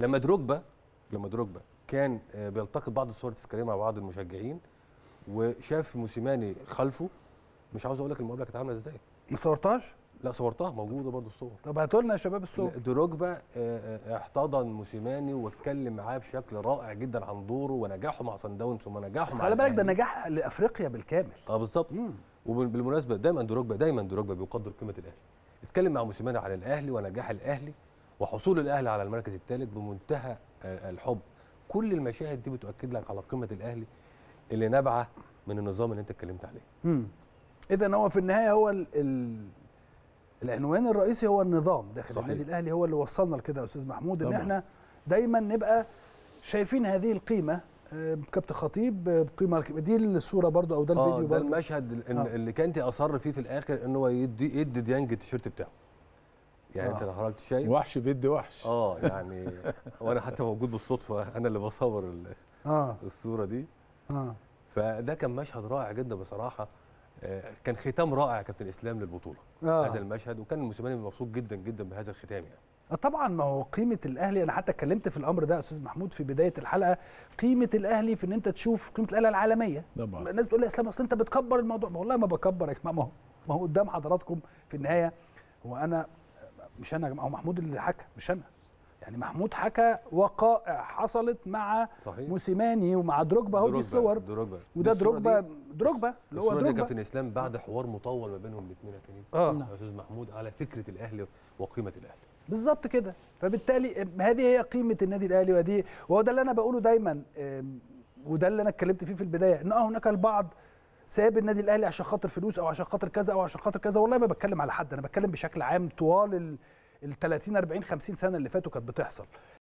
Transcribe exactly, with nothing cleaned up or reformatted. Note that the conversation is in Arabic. لما دروجبا لما دروجبا كان بيلتقط بعض الصور التذكاريه مع بعض المشجعين وشاف موسيماني خلفه، مش عاوز اقول لك المقابله كانت عامله ازاي. ما صورتهاش؟ لا صورتها، موجوده برضه الصور. طب هاتوا لنا يا شباب الصور. دروجبا احتضن موسيماني واتكلم معاه بشكل رائع جدا عن دوره ونجاحه مع صن داونز ونجاحه مع، خلي بالك ده نجاح لافريقيا بالكامل. اه بالظبط. وبالمناسبه دايما دروجبا دايما دروجبا بيقدر قيمه الاهلي. اتكلم مع موسيماني عن الاهلي ونجاح الاهلي وحصول الاهلي على المركز الثالث بمنتهى الحب. كل المشاهد دي بتؤكد لك على قيمه الاهلي اللي نابعه من النظام اللي انت اتكلمت عليه. امم اذا هو في النهايه هو ال ال العنوان الرئيسي هو النظام داخل النادي الاهلي، هو اللي وصلنا لكده يا استاذ محمود، ان احنا دايما نبقى شايفين هذه القيمه. كابتن خطيب بقيمه دي الصوره برضو او ده الفيديو برضو، ده المشهد آه. اللي كنت اصر فيه في الاخر ان هو يدي يدي ديانج التيشيرت بتاعه، يعني آه. انت لو حضرتك شايف وحش بيدي وحش اه يعني وانا حتى موجود بالصدفه، انا اللي بصور آه. الصوره دي اه فده كان مشهد رائع جدا بصراحه، كان ختام رائع يا كابتن اسلام للبطوله آه. هذا المشهد، وكان موسيماني مبسوط جدا جدا بهذا الختام يعني. طبعا ما هو قيمه الاهلي، انا حتى اتكلمت في الامر ده يا استاذ محمود في بدايه الحلقه، قيمه الاهلي في ان انت تشوف قيمه الاهلي العالميه. طبعا الناس بتقول لي يا اسلام اصل انت بتكبر الموضوع، والله ما بكبر يا جماعه، ما هو ما هو قدام حضراتكم في النهايه، هو انا مش انا يا جماعه، هو محمود اللي حكى مش انا، يعني محمود حكى وقائع حصلت مع صحيح. موسيماني ومع دروجبا، اهو دي الصور، وده دروجبا دروجبا اللي هو دروجبا كابتن اسلام بعد حوار مطول ما بينهم الاثنين يا كريم اه يا استاذ محمود على فكره الاهلي وقيمه الاهلي بالظبط كده. فبالتالي هذه هي قيمه النادي الاهلي، ودي وهو ده اللي انا بقوله دايما، وده اللي انا اتكلمت فيه في البدايه، ان هناك البعض ساب النادي الاهلي عشان خاطر فلوس او عشان خاطر كذا او عشان خاطر كذا، والله ما بتكلم على حد، انا بتكلم بشكل عام طوال ال ال ثلاثين أربعين خمسين سنه اللي فاتوا كانت بتحصل.